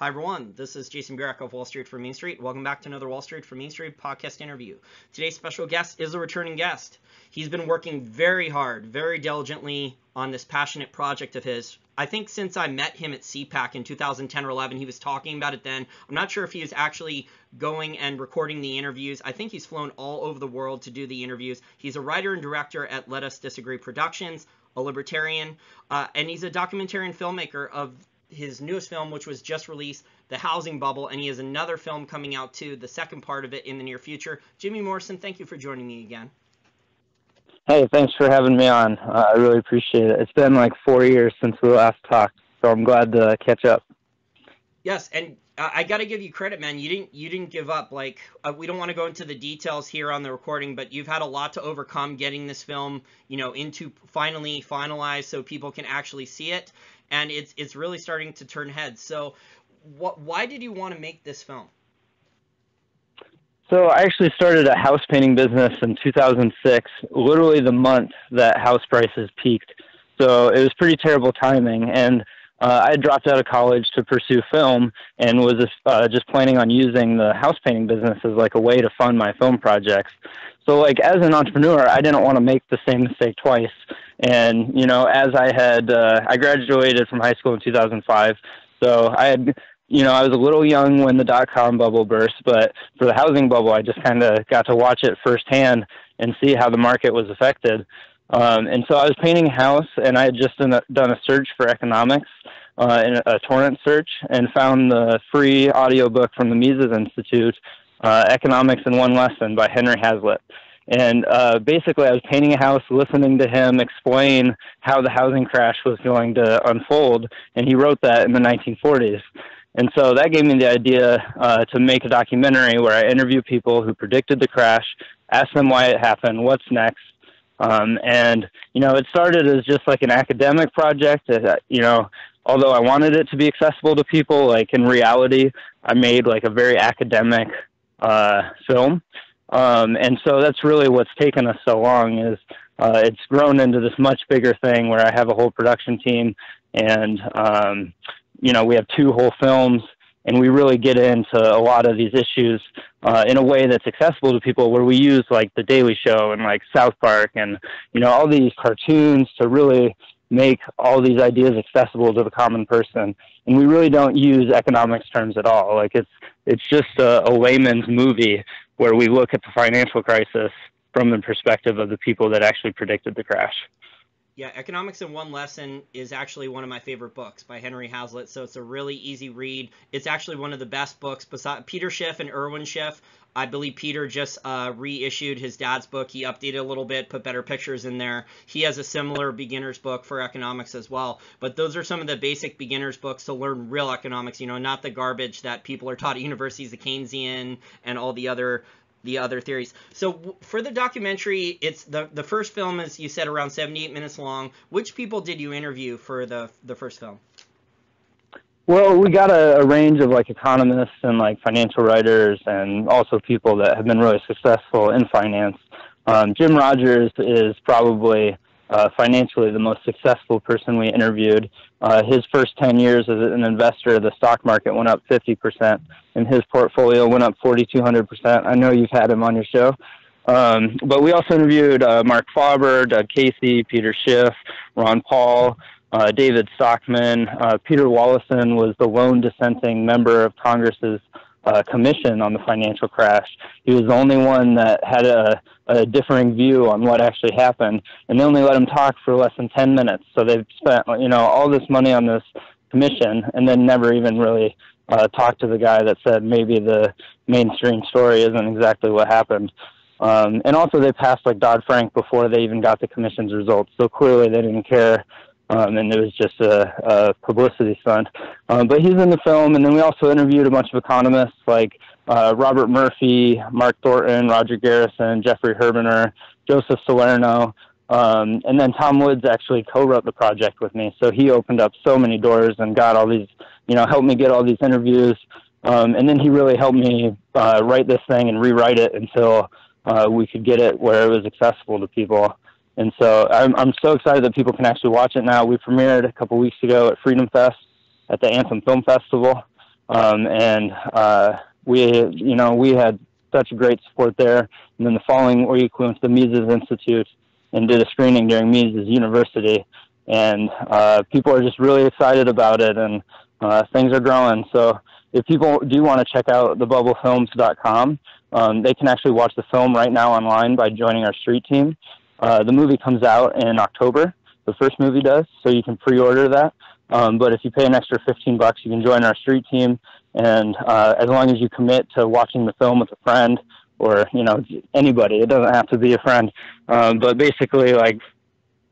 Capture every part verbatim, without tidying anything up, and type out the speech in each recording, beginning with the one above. Hi, everyone. This is Jason Burack of Wall Street for Main Street. Welcome back to another Wall Street for Main Street podcast interview. Today's special guest is a returning guest. He's been working very hard, very diligently on this passionate project of his. I think since I met him at C PAC in two thousand ten or eleven, he was talking about it then. I'm not sure if he is actually going and recording the interviews. I think he's flown all over the world to do the interviews. He's a writer and director at Let Us Disagree Productions, a libertarian, uh, and he's a documentarian filmmaker of his newest film, which was just released, The Housing Bubble, and he has another film coming out too, the second part of it, in the near future. Jimmy Morrison, thank you for joining me again. Hey, thanks for having me on. Uh, I really appreciate it. It's been like four years since we last talked, so I'm glad to catch up. Yes, and uh, I got to give you credit, man. You didn't you didn't give up. Like, uh, we don't want to go into the details here on the recording, but you've had a lot to overcome getting this film, you know, into finally finalized so people can actually see it. And it's it's really starting to turn heads. So what, why did you want to make this film? So I actually started a house painting business in two thousand six, literally the month that house prices peaked. So it was pretty terrible timing. And uh, I dropped out of college to pursue film and was uh, just planning on using the house painting business as like a way to fund my film projects. So like as an entrepreneur, I didn't want to make the same mistake twice. And, you know, as I had, uh, I graduated from high school in two thousand five. So I had, you know, I was a little young when the dot-com bubble burst, but for the housing bubble, I just kind of got to watch it firsthand and see how the market was affected. Um, and so I was painting a house, and I had just done a, done a search for economics, uh, in a, a torrent search, and found the free audiobook from the Mises Institute, uh, Economics in One Lesson by Henry Hazlitt. And uh, basically, I was painting a house, listening to him explain how the housing crash was going to unfold, and he wrote that in the nineteen forties. And so that gave me the idea uh, to make a documentary where I interview people who predicted the crash, ask them why it happened, what's next. Um, and, you know, it started as just like an academic project that, you know, although I wanted it to be accessible to people, like in reality, I made like a very academic uh, film. Um, and so that's really what's taken us so long is uh, it's grown into this much bigger thing where I have a whole production team and, um, you know, we have two whole films and we really get into a lot of these issues uh, in a way that's accessible to people where we use like The Daily Show and like South Park and, you know, all these cartoons to really make all these ideas accessible to the common person. And we really don't use economics terms at all. Like it's, it's just a, a layman's movie where we look at the financial crisis from the perspective of the people that actually predicted the crash. Yeah, Economics in One Lesson is actually one of my favorite books by Henry Hazlitt, so it's a really easy read. It's actually one of the best books besides Peter Schiff and Erwin Schiff. I believe Peter just uh, reissued his dad's book. He updated a little bit, put better pictures in there. He has a similar beginner's book for economics as well. But those are some of the basic beginner's books to learn real economics, you know, not the garbage that people are taught at universities, the Keynesian and all the other the other theories. So for the documentary, it's the the first film is, you said, around seventy-eight minutes long. Which people did you interview for the the first film? Well, we got a, a range of like economists and like financial writers and also people that have been really successful in finance. Um, Jim Rogers is probably uh, financially the most successful person we interviewed. Uh, his first ten years as an investor, the stock market went up fifty percent and his portfolio went up forty-two hundred percent. I know you've had him on your show. Um, but we also interviewed uh, Marc Faber, Doug Casey, Peter Schiff, Ron Paul, uh, David Stockman. Uh, Peter Wallison was the lone dissenting member of Congress's uh, commission on the financial crash. He was the only one that had a, a differing view on what actually happened, and they only let him talk for less than ten minutes. So they've spent, you know, all this money on this commission and then never even really uh, talked to the guy that said maybe the mainstream story isn't exactly what happened. Um, and also they passed like Dodd-Frank before they even got the commission's results. So clearly they didn't care. Um, and it was just a, a publicity stunt. Um, but he's in the film, and then we also interviewed a bunch of economists like uh, Robert Murphy, Mark Thornton, Roger Garrison, Jeffrey Herbiner, Joseph Salerno, um, and then Tom Woods actually co-wrote the project with me. So he opened up so many doors and got all these, you know, helped me get all these interviews. Um, and then he really helped me uh, write this thing and rewrite it until uh, we could get it where it was accessible to people. And so I'm, I'm so excited that people can actually watch it now. We premiered a couple weeks ago at Freedom Fest at the Anthem Film Festival. Um, and uh, we, you know, we had such great support there. And then the following week, we went to the Mises Institute and did a screening during Mises University. And uh, people are just really excited about it, and uh, things are growing. So if people do want to check out the bubble films dot com, um, they can actually watch the film right now online by joining our street team. Uh, the movie comes out in October. The first movie does, so you can pre-order that. Um, but if you pay an extra fifteen bucks, you can join our street team. And uh, as long as you commit to watching the film with a friend or, you know, anybody, it doesn't have to be a friend. Um, but basically, like,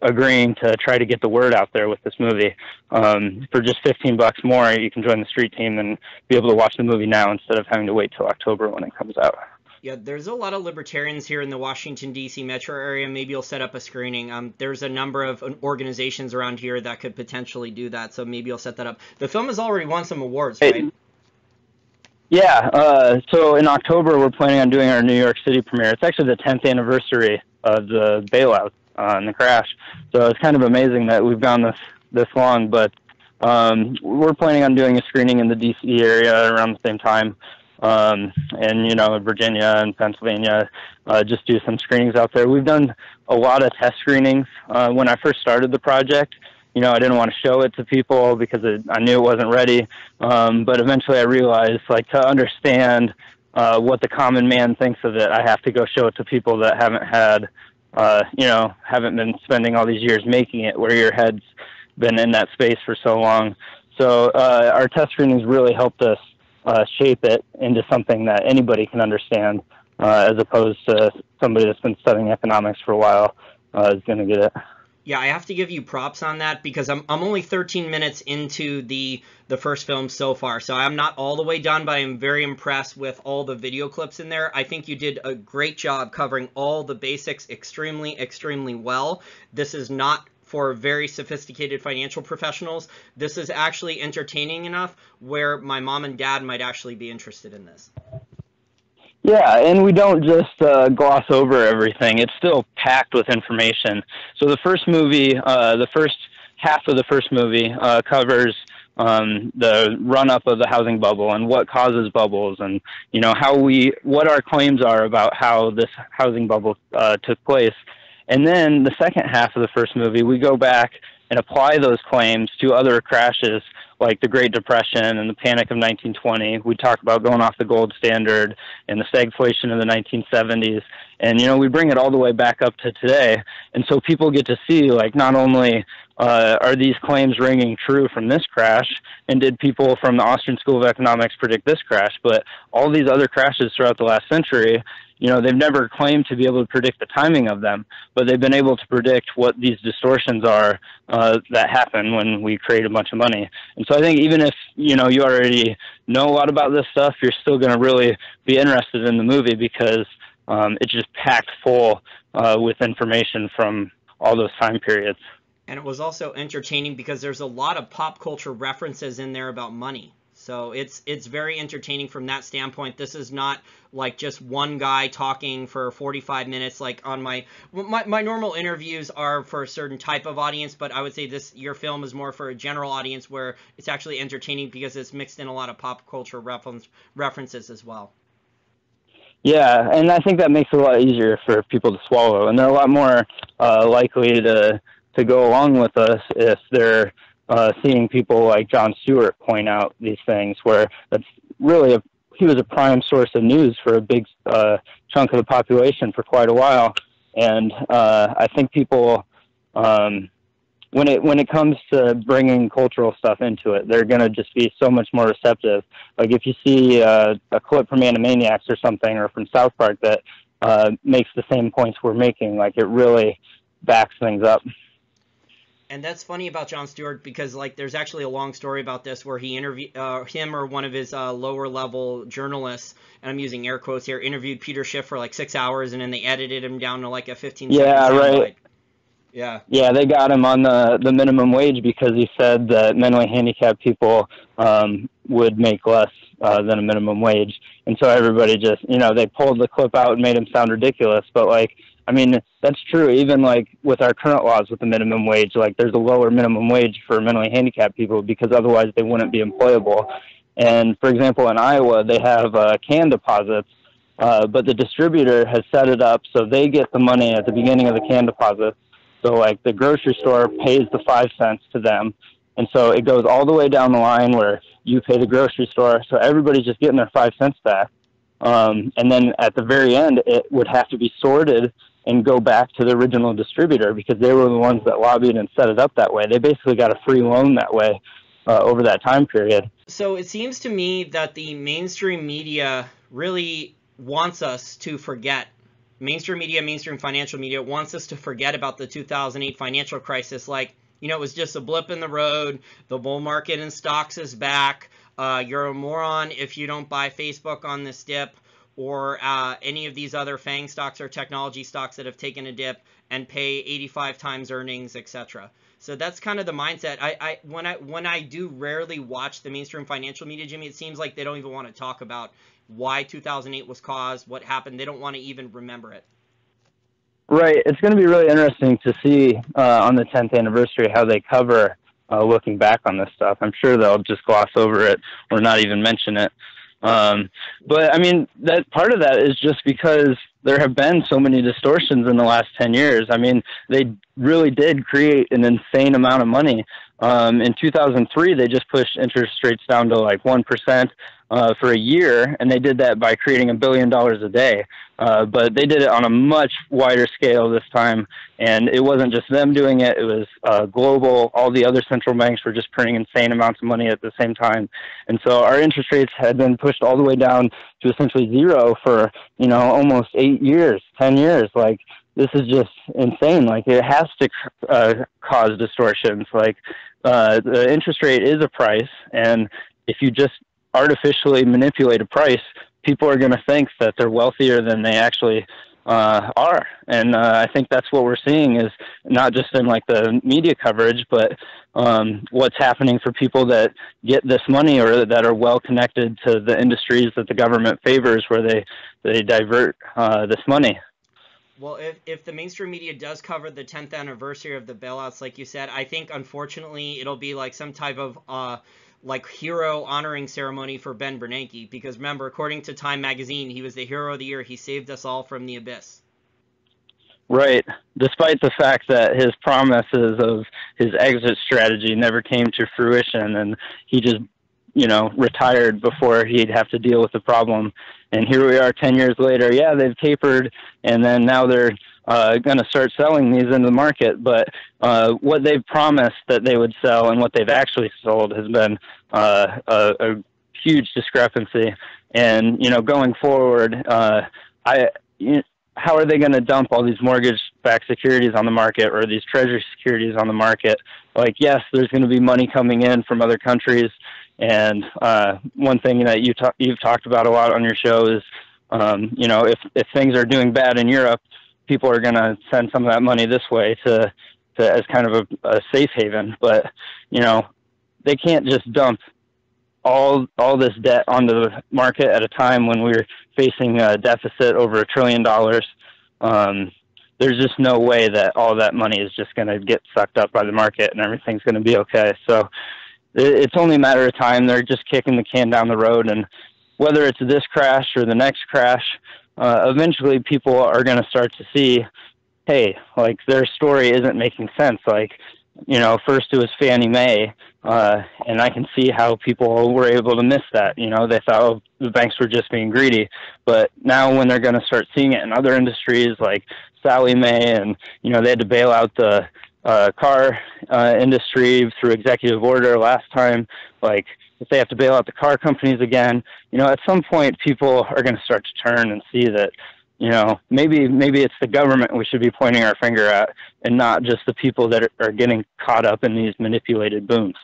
agreeing to try to get the word out there with this movie. Um, for just fifteen bucks more, you can join the street team and be able to watch the movie now instead of having to wait till October when it comes out. Yeah, there's a lot of libertarians here in the Washington, D C metro area. Maybe you'll set up a screening. Um, there's a number of organizations around here that could potentially do that, so maybe you'll set that up. The film has already won some awards, right? It, yeah, uh, so in October, we're planning on doing our New York City premiere. It's actually the tenth anniversary of the bailout on the crash. So it's kind of amazing that we've gone this, this long, but um, we're planning on doing a screening in the D C area around the same time. Um, and, you know, Virginia and Pennsylvania, uh, just do some screenings out there. We've done a lot of test screenings. Uh, when I first started the project, you know, I didn't want to show it to people because it, I knew it wasn't ready. Um, but eventually I realized, like, to understand uh, what the common man thinks of it, I have to go show it to people that haven't had Uh, you know, haven't been spending all these years making it, where your head's been in that space for so long. So uh, our test screenings really helped us uh, shape it into something that anybody can understand, uh, as opposed to somebody that's been studying economics for a while uh, is going to get it. Yeah, I have to give you props on that, because I'm I'm only thirteen minutes into the the first film so far, so I'm not all the way done, but I'm very impressed with all the video clips in there. I think you did a great job covering all the basics extremely, extremely well. This is not for very sophisticated financial professionals. This is actually entertaining enough where my mom and dad might actually be interested in this. Yeah, and we don't just uh, gloss over everything. It's still packed with information. So the first movie, uh, the first half of the first movie uh, covers um, the run-up of the housing bubble and what causes bubbles, and, you know, how we, what our claims are about how this housing bubble uh, took place. And then the second half of the first movie, we go back and apply those claims to other crashes like the Great Depression and the Panic of nineteen twenty. We talk about going off the gold standard and the stagflation of the nineteen seventies. And, you know, we bring it all the way back up to today. And so people get to see, like, not only uh, are these claims ringing true from this crash, and did people from the Austrian School of Economics predict this crash, but all these other crashes throughout the last century, you know, they've never claimed to be able to predict the timing of them, but they've been able to predict what these distortions are uh, that happen when we create a bunch of money. And so I think even if, you know, you already know a lot about this stuff, you're still going to really be interested in the movie, because um, it's just packed full uh, with information from all those time periods. And it was also entertaining because there's a lot of pop culture references in there about money. So it's it's very entertaining from that standpoint. This is not like just one guy talking for forty-five minutes like on my, my my normal interviews are for a certain type of audience, but I would say this your film is more for a general audience where it's actually entertaining because it's mixed in a lot of pop culture reference, references as well. Yeah, and I think that makes it a lot easier for people to swallow, and they're a lot more uh, likely to to go along with us if they're Uh, seeing people like Jon Stewart point out these things, where that's really a, he was a prime source of news for a big uh, chunk of the population for quite a while. And uh, I think people, um, when it when it comes to bringing cultural stuff into it, they're going to just be so much more receptive. Like if you see uh, a clip from Animaniacs or something, or from South Park that uh, makes the same points we're making, like it really backs things up. And that's funny about Jon Stewart, because like there's actually a long story about this where he interviewed uh, him or one of his uh, lower level journalists, and I'm using air quotes here, interviewed Peter Schiff for like six hours and then they edited him down to like a fifteen yeah, second soundbite. Right. Yeah. Yeah, they got him on the, the minimum wage because he said that mentally handicapped people um, would make less uh, than a minimum wage. And so everybody just, you know, they pulled the clip out and made him sound ridiculous, but like, I mean, that's true. Even like with our current laws with the minimum wage, like there's a lower minimum wage for mentally handicapped people because otherwise they wouldn't be employable. And for example, in Iowa, they have uh, can deposits, uh, but the distributor has set it up so they get the money at the beginning of the can deposit. So like the grocery store pays the five cents to them. And so it goes all the way down the line where you pay the grocery store. So everybody's just getting their five cents back. Um, and then at the very end, it would have to be sorted and go back to the original distributor because they were the ones that lobbied and set it up that way. They basically got a free loan that way uh, over that time period. So it seems to me that the mainstream media really wants us to forget. Mainstream media, mainstream financial media wants us to forget about the two thousand eight financial crisis. Like, you know, it was just a blip in the road. The bull market in stocks is back. Uh, you're a moron if you don't buy Facebook on this dip, or uh, any of these other FANG stocks or technology stocks that have taken a dip and pay eighty-five times earnings, et cetera. So that's kind of the mindset. I, I when I when I do rarely watch the mainstream financial media, Jimmy, it seems like they don't even want to talk about why two thousand eight was caused, what happened. They don't want to even remember it. Right. It's going to be really interesting to see uh, on the tenth anniversary how they cover uh, looking back on this stuff. I'm sure they'll just gloss over it or not even mention it. Um, but I mean, that part of that is just because there have been so many distortions in the last ten years. I mean, they really did create an insane amount of money. Um, in two thousand three, they just pushed interest rates down to like one percent uh, for a year. And they did that by creating a billion dollars a day. Uh, but they did it on a much wider scale this time. And it wasn't just them doing it. It was uh, global. All the other central banks were just printing insane amounts of money at the same time. And so our interest rates had been pushed all the way down to essentially zero for, you know, almost eight years, ten years. Like, this is just insane. Like, it has to uh, cause distortions. Like, uh, the interest rate is a price, and if you just artificially manipulate a price, people are going to think that they're wealthier than they actually uh, are. And uh, I think that's what we're seeing, is not just in like the media coverage, but um, what's happening for people that get this money or that are well connected to the industries that the government favors, where they, they divert uh, this money. Well, if, if the mainstream media does cover the tenth anniversary of the bailouts, like you said, I think, unfortunately, it'll be like some type of uh, like hero honoring ceremony for Ben Bernanke. Because remember, according to Time magazine, he was the hero of the year. He saved us all from the abyss. Right. Despite the fact that his promises of his exit strategy never came to fruition, and he just, you know, retired before he'd have to deal with the problem. And here we are ten years later. Yeah, they've tapered, and then now they're uh, going to start selling these into the market. But uh, what they've promised that they would sell and what they've actually sold has been uh, a, a huge discrepancy. And, you know, going forward, uh, I, you know, how are they going to dump all these mortgage-backed securities on the market or these treasury securities on the market? Like, yes, there's going to be money coming in from other countries. And uh, one thing that you ta- you've talked about a lot on your show is, um, you know, if, if things are doing bad in Europe, people are going to send some of that money this way to, to as kind of a, a safe haven. But, you know, they can't just dump all all this debt onto the market at a time when we're facing a deficit over a trillion dollars. Um, there's just no way that all that money is just going to get sucked up by the market and everything's going to be okay. So it's only a matter of time. They're just kicking the can down the road. And whether it's this crash or the next crash, uh, eventually people are going to start to see, hey, like, their story isn't making sense. Like, you know, first it was Fannie Mae, uh, and I can see how people were able to miss that. You know, they thought, oh, the banks were just being greedy. But now when they're going to start seeing it in other industries like Sallie Mae, and, you know, they had to bail out the Uh, car uh, industry through executive order last time. Like, if they have to bail out the car companies again, you know, at some point people are going to start to turn and see that, you know, maybe maybe it's the government we should be pointing our finger at, and not just the people that are, are getting caught up in these manipulated booms.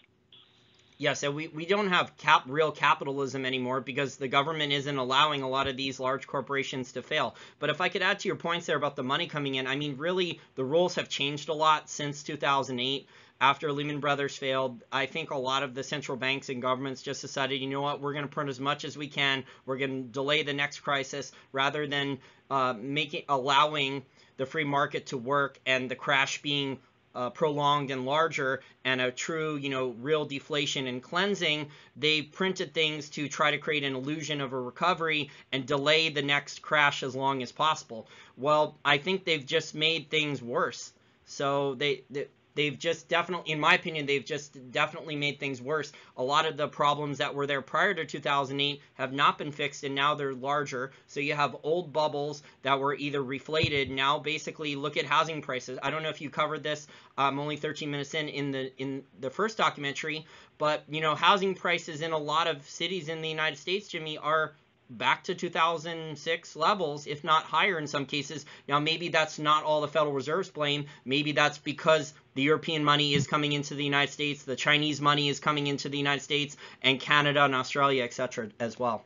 Yeah, so we, we don't have cap real capitalism anymore because the government isn't allowing a lot of these large corporations to fail. But if I could add to your points there about the money coming in, I mean, really, the rules have changed a lot since two thousand eight. After Lehman Brothers failed, I think a lot of the central banks and governments just decided, you know what, we're going to print as much as we can. We're going to delay the next crisis rather than uh, making allowing the free market to work and the crash being uh, prolonged and larger and a true, you know, real deflation and cleansing, they printed things to try to create an illusion of a recovery and delay the next crash as long as possible. Well, I think they've just made things worse. So they, they They've just definitely, in my opinion, they've just definitely made things worse. A lot of the problems that were there prior to two thousand eight have not been fixed, and now they're larger. So you have old bubbles that were either reflated. Now, basically, look at housing prices. I don't know if you covered this. I'm only thirteen minutes in in the in the first documentary, but you know, housing prices in a lot of cities in the United States, Jimmy, are back to two thousand six levels, if not higher in some cases. Now, maybe that's not all the Federal Reserve's blame. Maybe that's because the European money is coming into the United States, the Chinese money is coming into the United States, and Canada and Australia, et cetera, as well.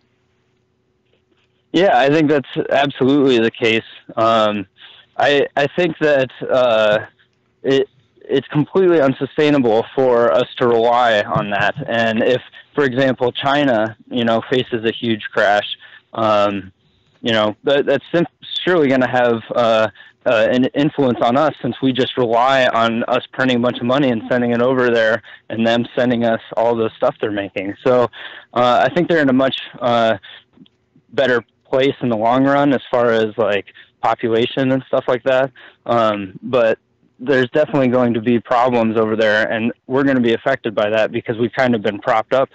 Yeah, I think that's absolutely the case. Um, I, I think that uh, it, it's completely unsustainable for us to rely on that. And if, for example, China, you know, faces a huge crash, um, you know, that, that's sim- surely going to have uh, uh, an influence on us, since we just rely on us printing a bunch of money and sending it over there and them sending us all the stuff they're making. So uh, I think they're in a much uh, better place in the long run as far as like population and stuff like that. Um, but there's definitely going to be problems over there, and we're going to be affected by that because we've kind of been propped up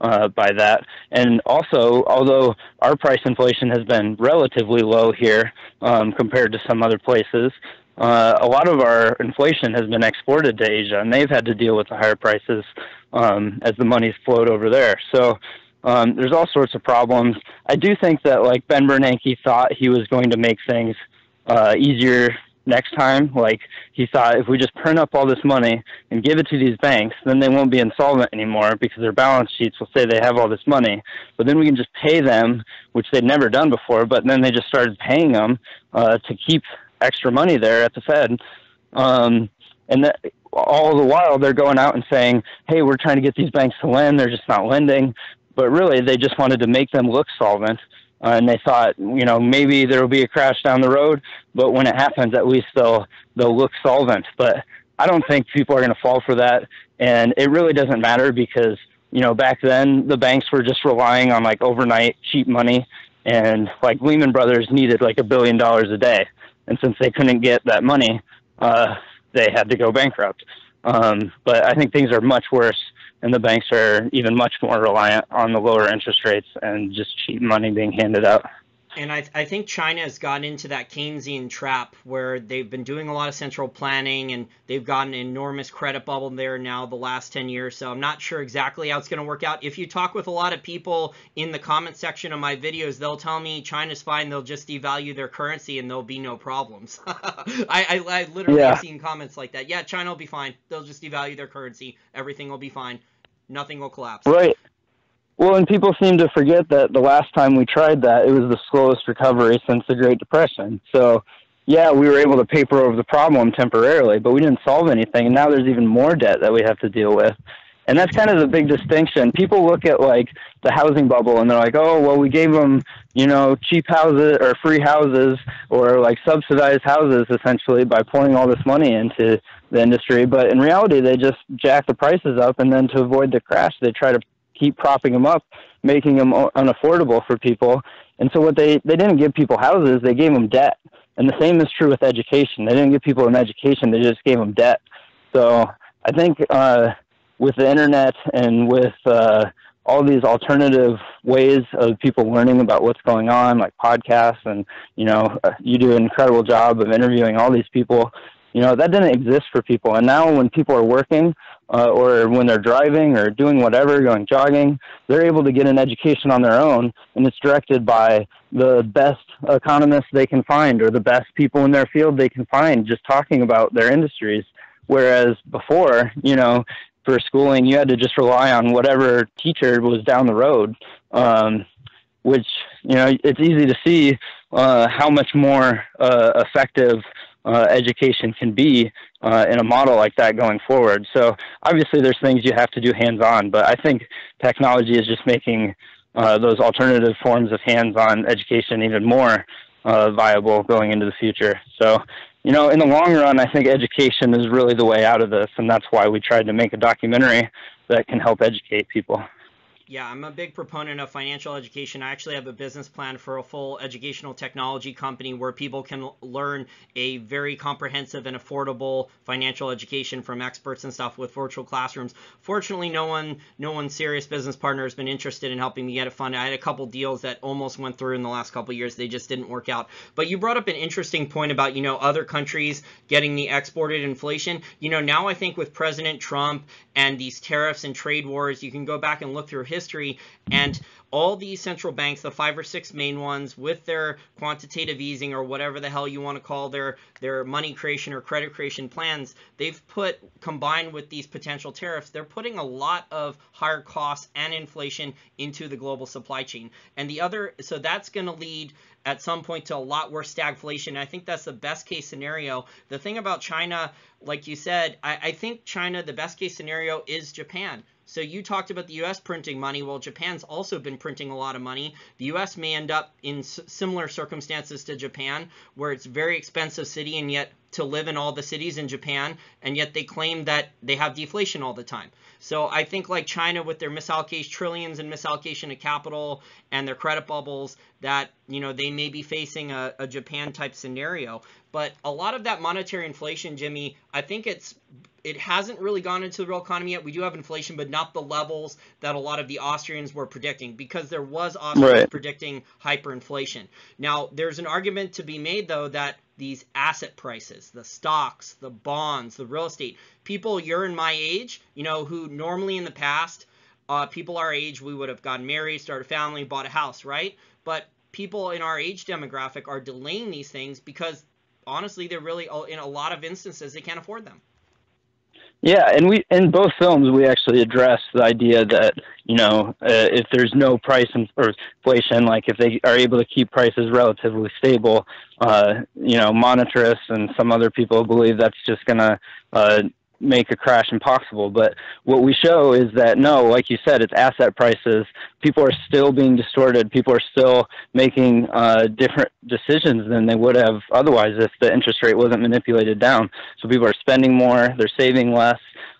uh, by that. And also, although our price inflation has been relatively low here um, compared to some other places, uh, a lot of our inflation has been exported to Asia, and they've had to deal with the higher prices um, as the money's flowed over there. So um, there's all sorts of problems. I do think that, like, Ben Bernanke thought he was going to make things uh, easier next time. Like, he thought if we just print up all this money and give it to these banks, then they won't be insolvent anymore because their balance sheets will say they have all this money. But then we can just pay them, which they'd never done before, but then they just started paying them uh, to keep extra money there at the Fed. Um, and that, all the while they're going out and saying, hey, we're trying to get these banks to lend. They're just not lending. But really, they just wanted to make them look solvent. Uh, and they thought, you know, maybe there will be a crash down the road, but when it happens, at least they'll, they'll look solvent. But I don't think people are going to fall for that. And it really doesn't matter because, you know, back then the banks were just relying on like overnight cheap money. And like Lehman Brothers needed like a billion dollars a day. And since they couldn't get that money, uh, they had to go bankrupt. Um, but I think things are much worse. And the banks are even much more reliant on the lower interest rates and just cheap money being handed out. And I, I think China has gotten into that Keynesian trap where they've been doing a lot of central planning, and they've got an enormous credit bubble there now the last ten years. So I'm not sure exactly how it's going to work out. If you talk with a lot of people in the comment section of my videos, they'll tell me China's fine. They'll just devalue their currency and there'll be no problems. I, I, I literally yeah. have seen comments like that. Yeah, China will be fine. They'll just devalue their currency. Everything will be fine. Nothing will collapse. Right. Well, and people seem to forget that the last time we tried that, it was the slowest recovery since the Great Depression. So, yeah, we were able to paper over the problem temporarily, but we didn't solve anything. And now there's even more debt that we have to deal with. And that's kind of the big distinction. People look at, like, the housing bubble, and they're like, oh, well, we gave them, you know, cheap houses or free houses or, like, subsidized houses, essentially, by pouring all this money into the industry. But in reality, they just jack the prices up, and then to avoid the crash, they try to keep propping them up, making them unaffordable for people. And so what they, they didn't give people houses, they gave them debt. And the same is true with education. They didn't give people an education, they just gave them debt. So I think uh, with the internet and with uh, all these alternative ways of people learning about what's going on, like podcasts, and, you know, you do an incredible job of interviewing all these people, you know, that didn't exist for people. And now when people are working, Uh, or when they're driving or doing whatever, going jogging, they're able to get an education on their own, and it's directed by the best economists they can find or the best people in their field they can find just talking about their industries. Whereas before, you know, for schooling, you had to just rely on whatever teacher was down the road, um, which, you know, it's easy to see uh, how much more uh, effective Uh, education can be uh, in a model like that going forward. So obviously there's things you have to do hands-on, but I think technology is just making uh, those alternative forms of hands-on education even more uh, viable going into the future. So you know, in the long run, I think education is really the way out of this, and that's why we tried to make a documentary that can help educate people. Yeah, I'm a big proponent of financial education. I actually have a business plan for a full educational technology company where people can learn a very comprehensive and affordable financial education from experts and stuff with virtual classrooms. Fortunately, no one, no one serious business partner has been interested in helping me get it funded. I had a couple deals that almost went through in the last couple of years. They just didn't work out. But you brought up an interesting point about, you know, other countries getting the exported inflation. You know, now I think with President Trump and these tariffs and trade wars, you can go back and look through history. history and all these central banks, the five or six main ones, with their quantitative easing or whatever the hell you want to call their their money creation or credit creation plans, they've put, combined with these potential tariffs, they're putting a lot of higher costs and inflation into the global supply chain. And the other, so that's going to lead at some point to a lot worse stagflation. I think that's the best case scenario. The thing about China, like you said, I, I think China, the best case scenario is Japan. So you talked about the U S printing money. Well, Japan's also been printing a lot of money. The U S may end up in s similar circumstances to Japan, where it's a very expensive city and yet to live in all the cities in Japan, and yet they claim that they have deflation all the time. So I think like China with their misallocation, trillions in misallocation of capital and their credit bubbles, that, you know, they may be facing a, a Japan type scenario. But a lot of that monetary inflation, Jimmy, I think it's it hasn't really gone into the real economy yet. We do have inflation, but not the levels that a lot of the Austrians were predicting, because there was Austrians right. predicting hyperinflation. Now, there's an argument to be made, though, that these asset prices, the stocks, the bonds, the real estate, people you're in my age, you know, who normally in the past, uh, people our age, we would have gotten married, started a family, bought a house, right? But people in our age demographic are delaying these things because, honestly, they're really, in a lot of instances, they can't afford them. Yeah, and we in both films we actually address the idea that, you know, uh, if there's no price in, or inflation, like if they are able to keep prices relatively stable, uh, you know, monetarists and some other people believe that's just going to uh, make a crash impossible. But what we show is that, no, like you said, it's asset prices. People are still being distorted. People are still making uh, different decisions than they would have otherwise if the interest rate wasn't manipulated down. So people are spending more, they're saving less.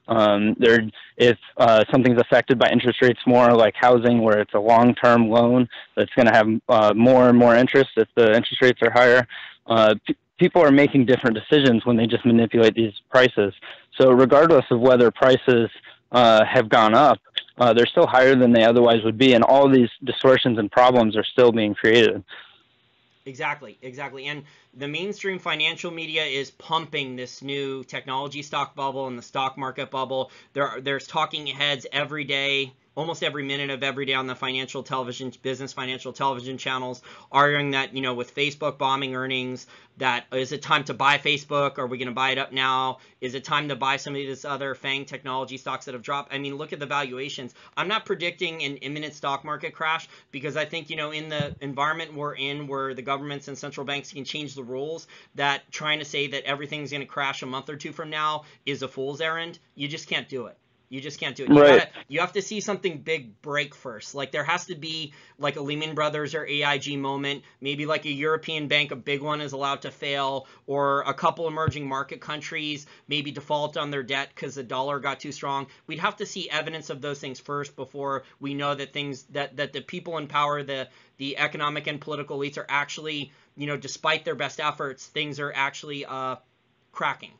Um, they're, if uh, something's affected by interest rates more, like housing where it's a long-term loan that's going to have uh, more and more interest if the interest rates are higher, uh, people are making different decisions when they just manipulate these prices. So regardless of whether prices uh, have gone up, uh, they're still higher than they otherwise would be, and all these distortions and problems are still being created. Exactly, exactly. And the mainstream financial media is pumping this new technology stock bubble and the stock market bubble. There, there's talking heads every day, almost every minute of every day on the financial television, business financial television channels, arguing that, you know, with Facebook bombing earnings, that is it time to buy Facebook? Are we going to buy it up now? Is it time to buy some of these other FANG technology stocks that have dropped? I mean, look at the valuations. I'm not predicting an imminent stock market crash because I think, you know, in the environment we're in where the governments and central banks can change the rules, that trying to say that everything's going to crash a month or two from now is a fool's errand. You just can't do it. You just can't do it. You, right. gotta, you have to see something big break first. Like there has to be like a Lehman Brothers or A I G moment, maybe like a European bank, a big one is allowed to fail, or a couple emerging market countries maybe default on their debt because the dollar got too strong. We'd have to see evidence of those things first before we know that things that, that the people in power, the, the economic and political elites are actually, you know, despite their best efforts, things are actually uh, cracking.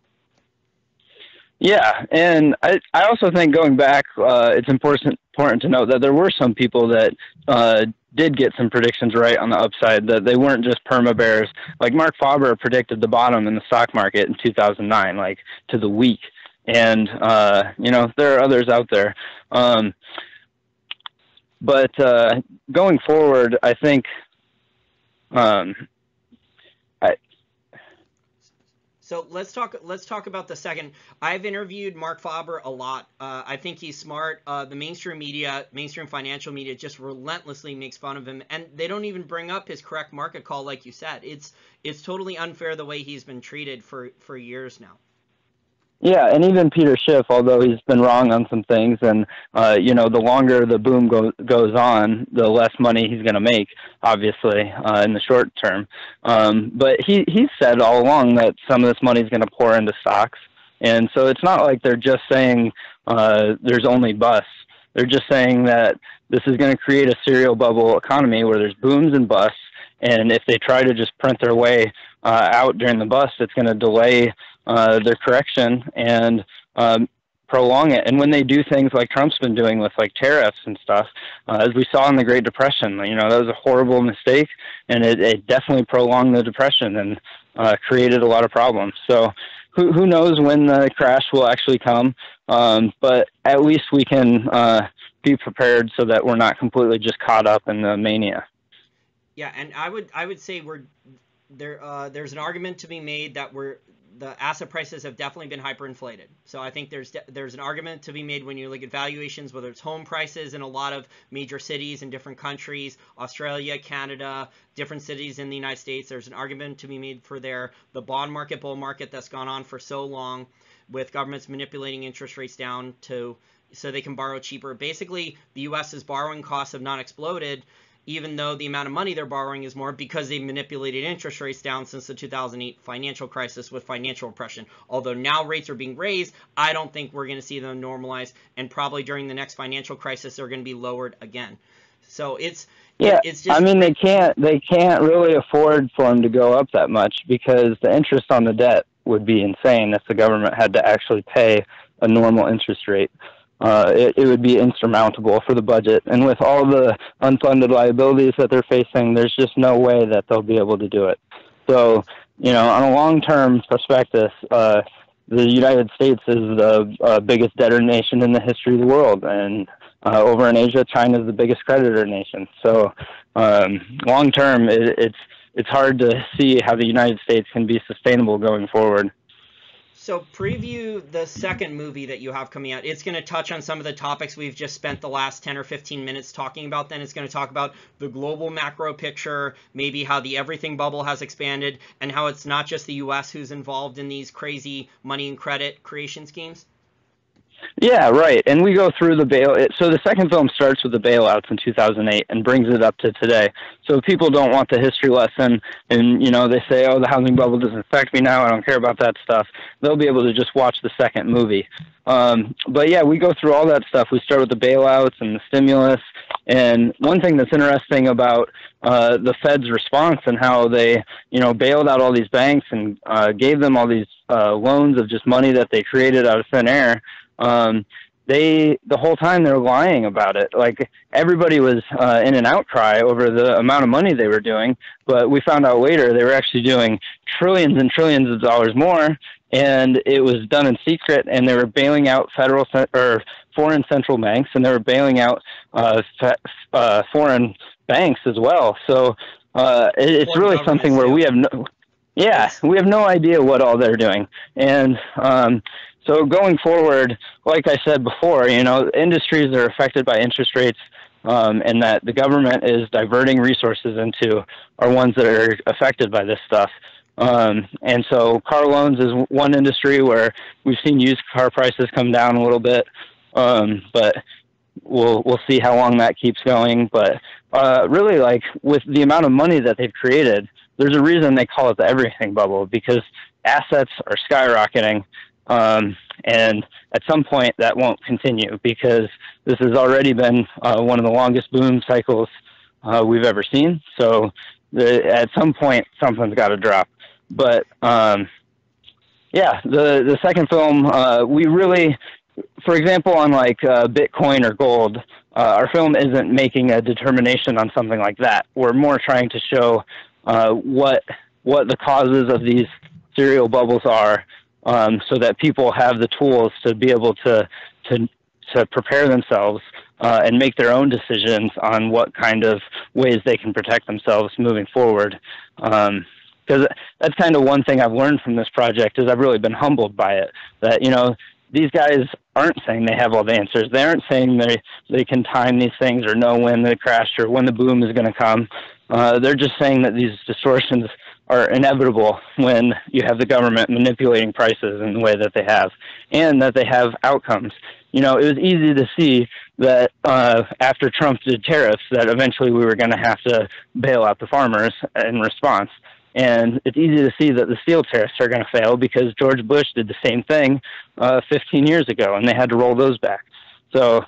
Yeah, and I, I also think going back, uh, it's important important to note that there were some people that uh, did get some predictions right on the upside, that they weren't just perma bears. Like Marc Faber predicted the bottom in the stock market in two thousand nine, like to the week. And, uh, you know, there are others out there. Um, but uh, going forward, I think... Um, So let's talk let's talk about the second. I've interviewed Marc Faber a lot. Uh, I think he's smart. Uh, the mainstream media, mainstream financial media just relentlessly makes fun of him, and they don't even bring up his correct market call like you said. It's it's totally unfair the way he's been treated for, for years now. Yeah, and even Peter Schiff, although he's been wrong on some things, and uh, you know, the longer the boom go- goes on, the less money he's going to make, obviously, uh, in the short term. Um, but he he said all along that some of this money is going to pour into stocks, and so it's not like they're just saying uh, there's only busts. They're just saying that this is going to create a serial bubble economy where there's booms and busts, and if they try to just print their way uh, out during the bust, it's going to delay Uh, their correction and um, prolong it. And when they do things like Trump's been doing with like tariffs and stuff, uh, as we saw in the Great Depression, you know, that was a horrible mistake, and it, it definitely prolonged the Depression and uh, created a lot of problems. So who, who knows when the crash will actually come, um, but at least we can uh, be prepared so that we're not completely just caught up in the mania. Yeah, and I would I would say we're there. Uh, there's an argument to be made that we're the asset prices have definitely been hyperinflated. So I think there's there's an argument to be made when you look at valuations, whether it's home prices in a lot of major cities in different countries, Australia, Canada, different cities in the United States. There's an argument to be made for their the bond market, bull market that's gone on for so long with governments manipulating interest rates down to so they can borrow cheaper. Basically, the U S's borrowing costs have not exploded, even though the amount of money they're borrowing is more because they manipulated interest rates down since the two thousand eight financial crisis with financial oppression. Although now rates are being raised, I don't think we're going to see them normalize, and probably during the next financial crisis, they're going to be lowered again. So it's yeah, it's just. I mean, they can't they can't really afford for them to go up that much because the interest on the debt would be insane if the government had to actually pay a normal interest rate. Uh, it, it would be insurmountable for the budget. And with all the unfunded liabilities that they're facing, there's just no way that they'll be able to do it. So, you know, on a long-term perspective, uh, the United States is the uh, biggest debtor nation in the history of the world. And uh, over in Asia, China is the biggest creditor nation. So um, long-term, it, it's it's hard to see how the United States can be sustainable going forward. So preview the second movie that you have coming out. It's going to touch on some of the topics we've just spent the last ten or fifteen minutes talking about. Then it's going to talk about the global macro picture, maybe how the everything bubble has expanded, and how it's not just the U S who's involved in these crazy money and credit creation schemes. Yeah, right. And we go through the bail. So the second film starts with the bailouts in two thousand eight and brings it up to today. So people don't want the history lesson, and you know, they say, "Oh, the housing bubble doesn't affect me now. I don't care about that stuff." They'll be able to just watch the second movie. Um, but yeah, we go through all that stuff. We start with the bailouts and the stimulus. And one thing that's interesting about uh, the Fed's response and how they, you know, bailed out all these banks and uh, gave them all these uh, loans of just money that they created out of thin air. Um, they, the whole time they're lying about it. Like everybody was, uh, in an outcry over the amount of money they were doing, but we found out later they were actually doing trillions and trillions of dollars more, and it was done in secret, and they were bailing out federal or foreign central banks, and they were bailing out, uh, uh, foreign banks as well. So, uh, it, it's really something where we have no, yeah, we have no idea what all they're doing. And, um, So going forward, like I said before, you know, industries that are affected by interest rates um, and that the government is diverting resources into are ones that are affected by this stuff. Um, and so car loans is one industry where we've seen used car prices come down a little bit, um, but we'll we'll see how long that keeps going. But uh, really, like with the amount of money that they've created, there's a reason they call it the everything bubble, because assets are skyrocketing. Um, and at some point that won't continue, because this has already been uh, one of the longest boom cycles uh, we've ever seen. So the, at some point something's got to drop. But um, yeah, the the second film, uh, we really, for example, on like uh, Bitcoin or gold, uh, our film isn't making a determination on something like that. We're more trying to show uh, what what the causes of these serial bubbles are. Um, so that people have the tools to be able to to, to prepare themselves uh, and make their own decisions on what kind of ways they can protect themselves moving forward. Um, because that's kind of one thing I've learned from this project is I've really been humbled by it. That, you know, these guys aren't saying they have all the answers. They aren't saying they, they can time these things or know when the crash or when the boom is going to come. Uh, they're just saying that these distortions are inevitable when you have the government manipulating prices in the way that they have, and that they have outcomes. You know, it was easy to see that uh, after Trump did tariffs, that eventually we were going to have to bail out the farmers in response. And it's easy to see that the steel tariffs are going to fail because George Bush did the same thing uh, fifteen years ago, and they had to roll those back. So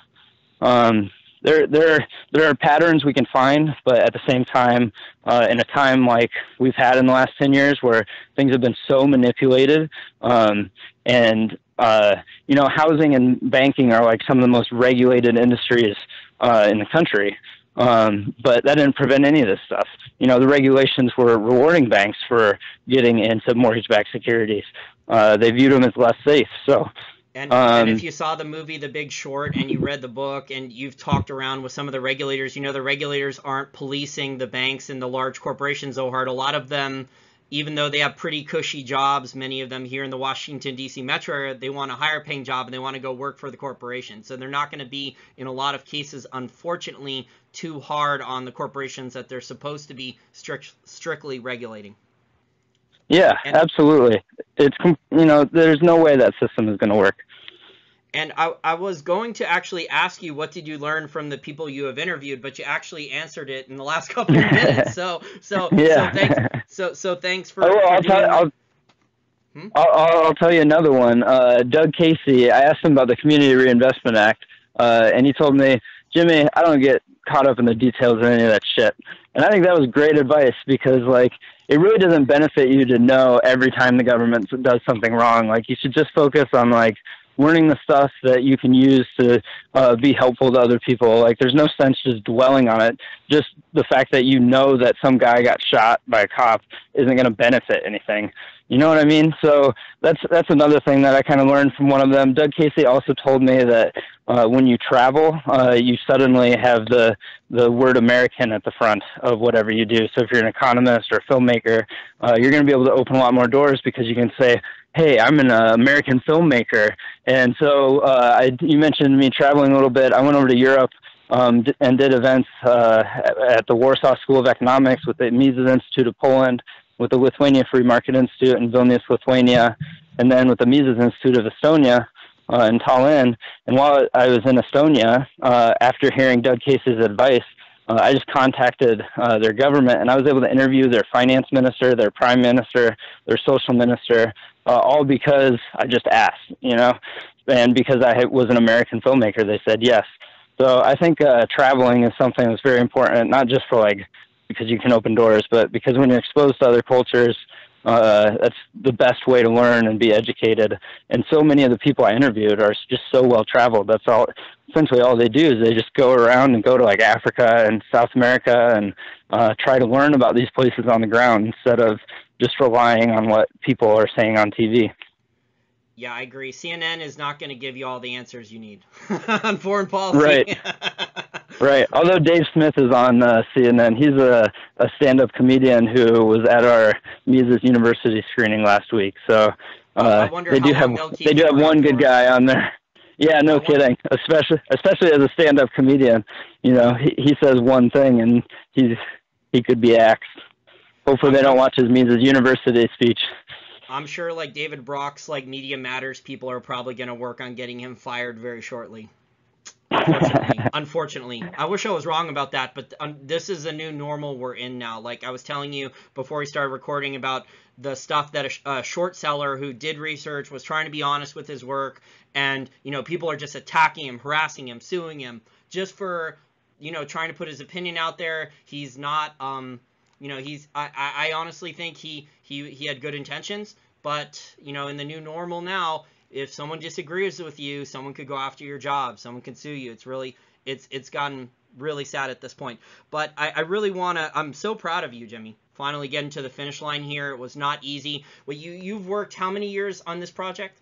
um, there, there, there are patterns we can find, but at the same time, uh, in a time like we've had in the last ten years where things have been so manipulated, um, and uh, you know, housing and banking are like some of the most regulated industries uh, in the country. Um, but that didn't prevent any of this stuff. You know, the regulations were rewarding banks for getting into mortgage-backed securities. Uh, they viewed them as less safe. So, and, um, and if you saw the movie The Big Short and you read the book and you've talked around with some of the regulators, you know the regulators aren't policing the banks and the large corporations so hard. A lot of them, even though they have pretty cushy jobs, many of them here in the Washington, D C metro area, they want a higher paying job and they want to go work for the corporation. So they're not going to be, in a lot of cases, unfortunately, too hard on the corporations that they're supposed to be strict, strictly regulating. Yeah, and absolutely. It's, you know, there's no way that system is going to work. And I, I was going to actually ask you, what did you learn from the people you have interviewed? But you actually answered it in the last couple of minutes. So, so, yeah. so thanks. So, so thanks for. Oh, well, I'll, tell, I'll, hmm? I'll, I'll tell you another one. Uh, Doug Casey. I asked him about the Community Reinvestment Act, uh, and he told me, Jimmy, I don't get caught up in the details or any of that shit. And I think that was great advice because, like, it really doesn't benefit you to know every time the government does something wrong. Like, you should just focus on, like, learning the stuff that you can use to uh, be helpful to other people. Like, there's no sense just dwelling on it. Just the fact that you know that some guy got shot by a cop isn't going to benefit anything. You know what I mean? So that's that's another thing that I kind of learned from one of them. Doug Casey also told me that uh, when you travel, uh, you suddenly have the the word American at the front of whatever you do. So if you're an economist or a filmmaker, uh, you're going to be able to open a lot more doors because you can say, hey, I'm an uh, American filmmaker. And so uh, I, you mentioned me traveling a little bit. I went over to Europe um, d- and did events uh, at the Warsaw School of Economics with the Mises Institute of Poland, with the Lithuania Free Market Institute in Vilnius, Lithuania, and then with the Mises Institute of Estonia uh, in Tallinn. And while I was in Estonia, uh, after hearing Doug Casey's advice, Uh, I just contacted uh, their government, and I was able to interview their finance minister, their prime minister, their social minister, uh, all because I just asked, you know, and because I was an American filmmaker, they said yes. So I think uh, traveling is something that's very important, not just for, like, because you can open doors, but because when you're exposed to other cultures, uh, that's the best way to learn and be educated. And so many of the people I interviewed are just so well-traveled. That's all. Essentially all they do is they just go around and go to, like, Africa and South America and uh, try to learn about these places on the ground instead of just relying on what people are saying on T V. Yeah, I agree. C N N is not going to give you all the answers you need on foreign policy. Right. Right. Although Dave Smith is on uh, C N N. He's a, a stand-up comedian who was at our Mises University screening last week. So uh, oh, they do have they do have one good guy on there. Yeah, no kidding. Especially, especially as a stand-up comedian, you know, he, he says one thing and he's he could be axed. Hopefully, they don't watch his Mises University speech. I'm sure, like, David Brock's, like, Media Matters people are probably going to work on getting him fired very shortly. Unfortunately, unfortunately, I wish I was wrong about that, but um, this is a new normal we're in now. Like I was telling you before we started recording about the stuff that a, sh- a short seller who did research was trying to be honest with his work, and, you know, people are just attacking him, harassing him, suing him just for, you know, trying to put his opinion out there. He's not, um, you know, he's. I, I, I honestly think he he he had good intentions, but, you know, in the new normal now, if someone disagrees with you, someone could go after your job. Someone can sue you. It's really, it's it's gotten really sad at this point. But I, I really want to, I'm so proud of you, Jimmy, finally getting to the finish line here. It was not easy. Well, you, you've worked how many years on this project?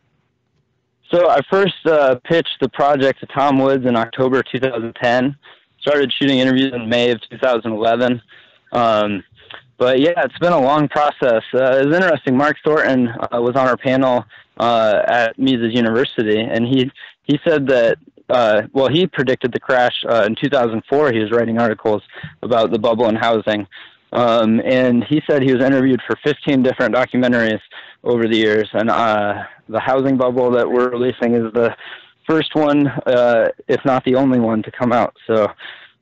So I first uh, pitched the project to Tom Woods in October two thousand ten. Started shooting interviews in May of twenty eleven. Um, but yeah, it's been a long process. Uh, it was interesting. Mark Thornton uh, was on our panel Uh, at Mises University, and he he said that uh, well he predicted the crash uh, in two thousand four. He was writing articles about the bubble in housing, Um, and he said he was interviewed for fifteen different documentaries over the years. And uh, The Housing Bubble that we're releasing is the first one, uh, if not the only one, to come out. So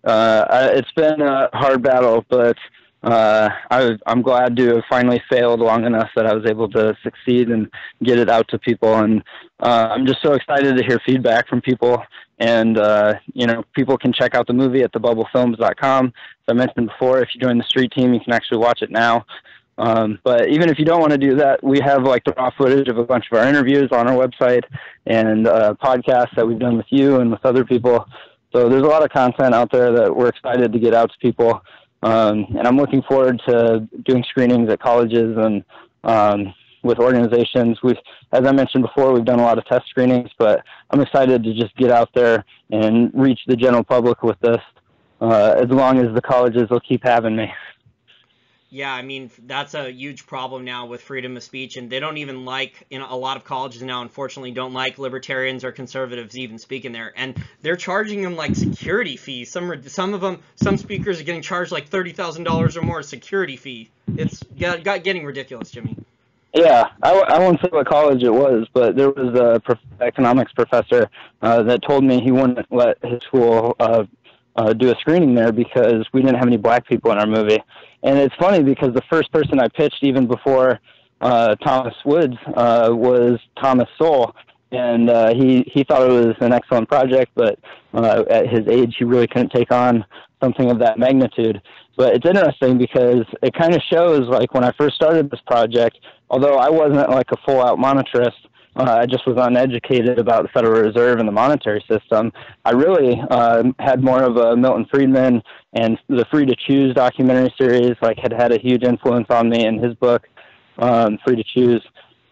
uh, it's been a hard battle, but uh, I, I'm glad to have finally failed long enough that I was able to succeed and get it out to people. And uh, I'm just so excited to hear feedback from people. And, uh, you know, people can check out the movie at the bubble films dot com. As I mentioned before, if you join the street team, you can actually watch it now. Um, but even if you don't want to do that, we have like the raw footage of a bunch of our interviews on our website and uh, podcasts that we've done with you and with other people. So there's a lot of content out there that we're excited to get out to people. Um, and I'm looking forward to doing screenings at colleges and um, with organizations. We've, as I mentioned before, we've done a lot of test screenings, but I'm excited to just get out there and reach the general public with this uh, as long as the colleges will keep having me. Yeah, I mean, that's a huge problem now with freedom of speech, and they don't even like, you know, a lot of colleges now, unfortunately, don't like libertarians or conservatives even speaking there, and they're charging them like security fees. Some are, some of them, some speakers are getting charged like thirty thousand dollars or more security fee. It's got, got getting ridiculous, Jimmy. Yeah, I, I won't say what college it was, but there was a prof- economics professor uh, that told me he wouldn't let his school uh, uh, do a screening there because we didn't have any black people in our movie. And it's funny because the first person I pitched, even before uh, Thomas Woods, uh, was Thomas Sowell. And uh, he, he thought it was an excellent project, but uh, at his age, he really couldn't take on something of that magnitude. But it's interesting because it kind of shows, like, when I first started this project, although I wasn't like a full-out monetarist, uh, I just was uneducated about the Federal Reserve and the monetary system. I really uh, had more of a Milton Friedman and the Free to Choose documentary series, like, had had a huge influence on me in his book, um, Free to Choose.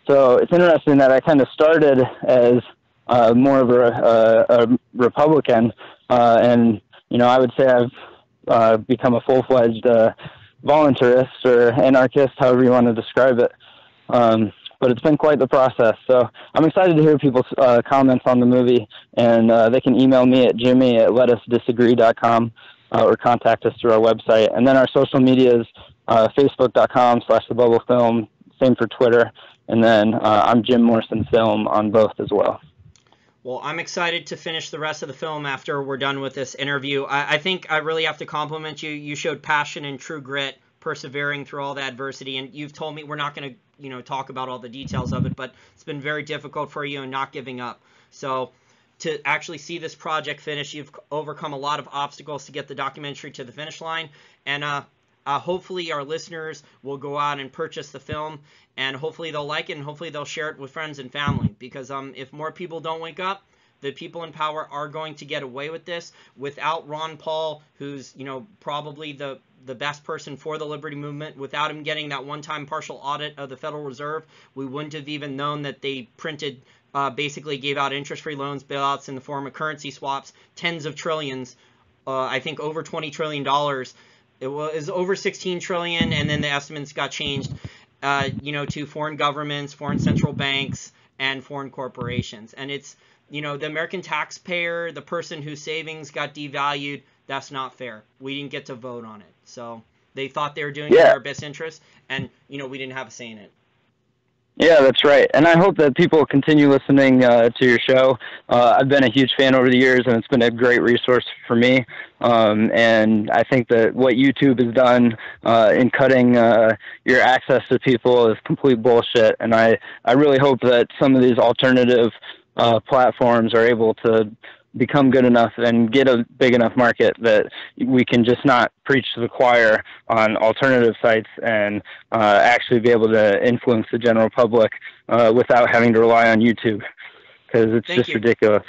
So it's interesting that I kind of started as uh, more of a, a, a Republican, uh, and, you know, I would say I've uh, become a full-fledged uh, voluntarist or anarchist, however you want to describe it. Um, but it's been quite the process. So I'm excited to hear people's uh, comments on the movie, and uh, they can email me at jimmy at let us disagree dot com uh, or contact us through our website. And then our social media is uh, facebook dot com slash the bubble film, same for Twitter. And then uh, I'm Jim Morrison Film on both as well. Well, I'm excited to finish the rest of the film after we're done with this interview. I, I think I really have to compliment you. You showed passion and true grit, persevering through all the adversity. And you've told me we're not going to, you know, talk about all the details of it, but it's been very difficult for you and not giving up. So to actually see this project finish, you've overcome a lot of obstacles to get the documentary to the finish line. And uh, uh, hopefully our listeners will go out and purchase the film, and hopefully they'll like it, and hopefully they'll share it with friends and family, because um, if more people don't wake up, the people in power are going to get away with this. Without Ron Paul, who's, you know, probably the, the best person for the liberty movement, without him getting that one-time partial audit of the Federal Reserve, we wouldn't have even known that they printed, uh, basically gave out interest-free loans, bailouts in the form of currency swaps, tens of trillions, uh, I think over twenty trillion dollars. It was over sixteen trillion dollars, and then the estimates got changed, uh, you know, to foreign governments, foreign central banks, and foreign corporations. And it's, you know, the American taxpayer, the person whose savings got devalued, that's not fair. We didn't get to vote on it. So they thought they were doing yeah. it in our best interest, and, you know, we didn't have a say in it. Yeah, that's right. And I hope that people continue listening uh, to your show. Uh, I've been a huge fan over the years, and it's been a great resource for me. Um, and I think that what YouTube has done uh, in cutting uh, your access to people is complete bullshit. And I, I really hope that some of these alternative Uh, platforms are able to become good enough and get a big enough market that we can just not preach to the choir on alternative sites and uh, actually be able to influence the general public uh, without having to rely on YouTube, because it's Thank just you. ridiculous.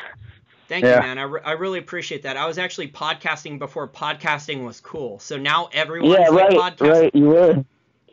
Thank yeah. you, man. I, re- I really appreciate that. I was actually podcasting before podcasting was cool. So now everyone's yeah, right, like podcasting. Right, you were.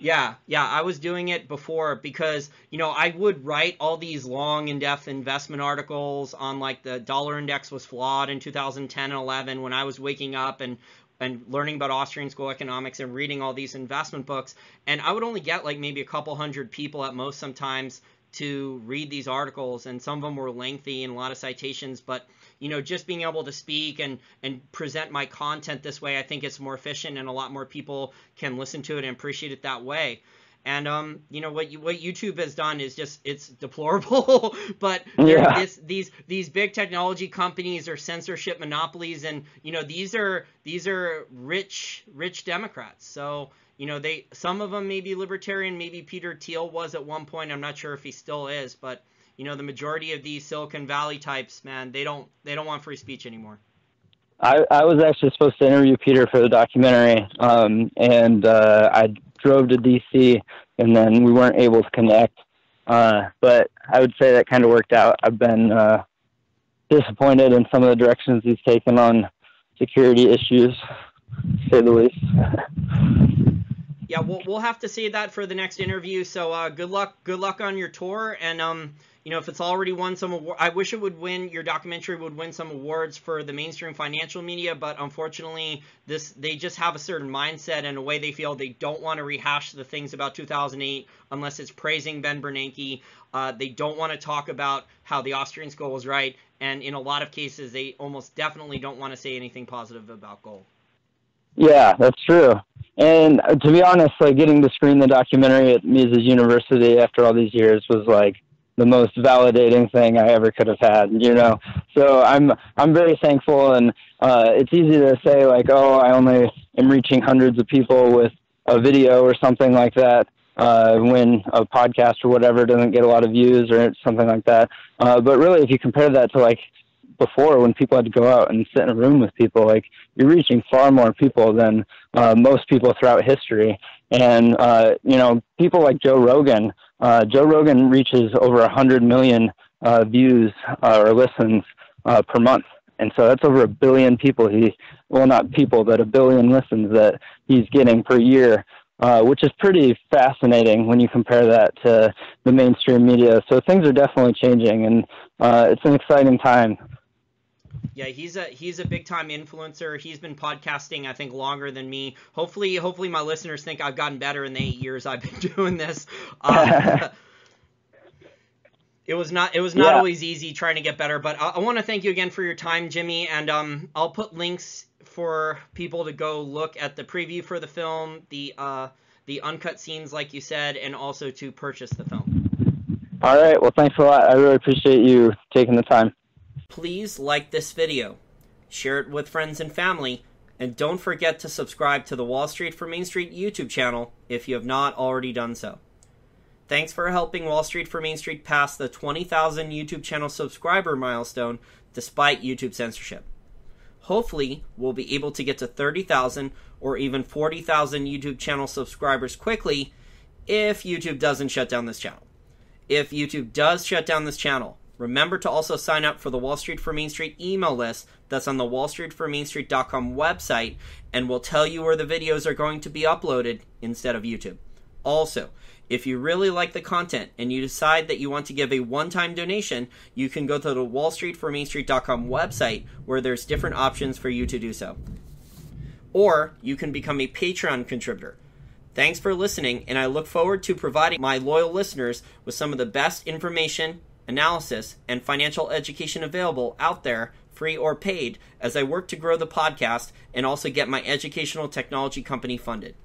Yeah, yeah, I was doing it before because, you know, I would write all these long in-depth investment articles on, like, the dollar index was flawed in two thousand ten and eleven when I was waking up and, and learning about Austrian School Economics and reading all these investment books. And I would only get, like, maybe a couple hundred people at most sometimes to read these articles, and some of them were lengthy and a lot of citations, but you know, just being able to speak and and present my content this way, I think it's more efficient and a lot more people can listen to it and appreciate it that way. And um, you know what you, what YouTube has done is just, it's deplorable. But yeah. this, these these big technology companies are censorship monopolies, and you know these are these are rich rich Democrats. So you know they some of them may be libertarian. Maybe Peter Thiel was at one point. I'm not sure if he still is. But you know the majority of these Silicon Valley types, man, they don't they don't want free speech anymore. I I was actually supposed to interview Peter for the documentary, um, and uh, I. drove to D C and then we weren't able to connect. Uh, but I would say that kind of worked out. I've been uh, disappointed in some of the directions he's taken on security issues, to say the least. Yeah, we'll, we'll have to see that for the next interview. So uh, good luck, good luck on your tour. And, um, you know, if it's already won some award, I wish it would win, your documentary would win some awards for the mainstream financial media. But unfortunately, this they just have a certain mindset and a way they feel. They don't want to rehash the things about two thousand eight unless it's praising Ben Bernanke. Uh, they don't want to talk about how the Austrian school was right. And in a lot of cases, they almost definitely don't want to say anything positive about gold. Yeah, that's true. And to be honest, like getting to screen the documentary at Mises University after all these years was like the most validating thing I ever could have had, you know. So I'm I'm very thankful, and uh, it's easy to say like, oh, I only am reaching hundreds of people with a video or something like that, uh, when a podcast or whatever doesn't get a lot of views or something like that. Uh, but really, if you compare that to like before, when people had to go out and sit in a room with people, like you're reaching far more people than uh, most people throughout history. And uh, you know, people like Joe Rogan, uh, Joe Rogan reaches over a hundred million uh, views uh, or listens uh, per month, and so that's over a billion people. He, well, not people, but a billion listens that he's getting per year, uh, which is pretty fascinating when you compare that to the mainstream media. So things are definitely changing, and uh, it's an exciting time. Yeah, he's a he's a big time influencer. He's been podcasting, I think, longer than me. Hopefully, hopefully my listeners think I've gotten better in the eight years I've been doing this. Uh, it was not it was not yeah. always easy trying to get better, but I, I want to thank you again for your time, Jimmy. And um, I'll put links for people to go look at the preview for the film, the uh, the uncut scenes, like you said, and also to purchase the film. All right. Well, thanks a lot. I really appreciate you taking the time. Please like this video, share it with friends and family, and don't forget to subscribe to the Wall Street for Main Street YouTube channel if you have not already done so. Thanks for helping Wall Street for Main Street pass the twenty thousand YouTube channel subscriber milestone despite YouTube censorship. Hopefully, we'll be able to get to thirty thousand or even forty thousand YouTube channel subscribers quickly if YouTube doesn't shut down this channel. If YouTube does shut down this channel, remember to also sign up for the Wall Street for Main Street email list that's on the wall street for main street dot com website, and we'll tell you where the videos are going to be uploaded instead of YouTube. Also, if you really like the content and you decide that you want to give a one-time donation, you can go to the wall street for main street dot com website where there's different options for you to do so. Or you can become a Patreon contributor. Thanks for listening, and I look forward to providing my loyal listeners with some of the best information, analysis, and financial education available out there, free or paid, as I work to grow the podcast and also get my educational technology company funded.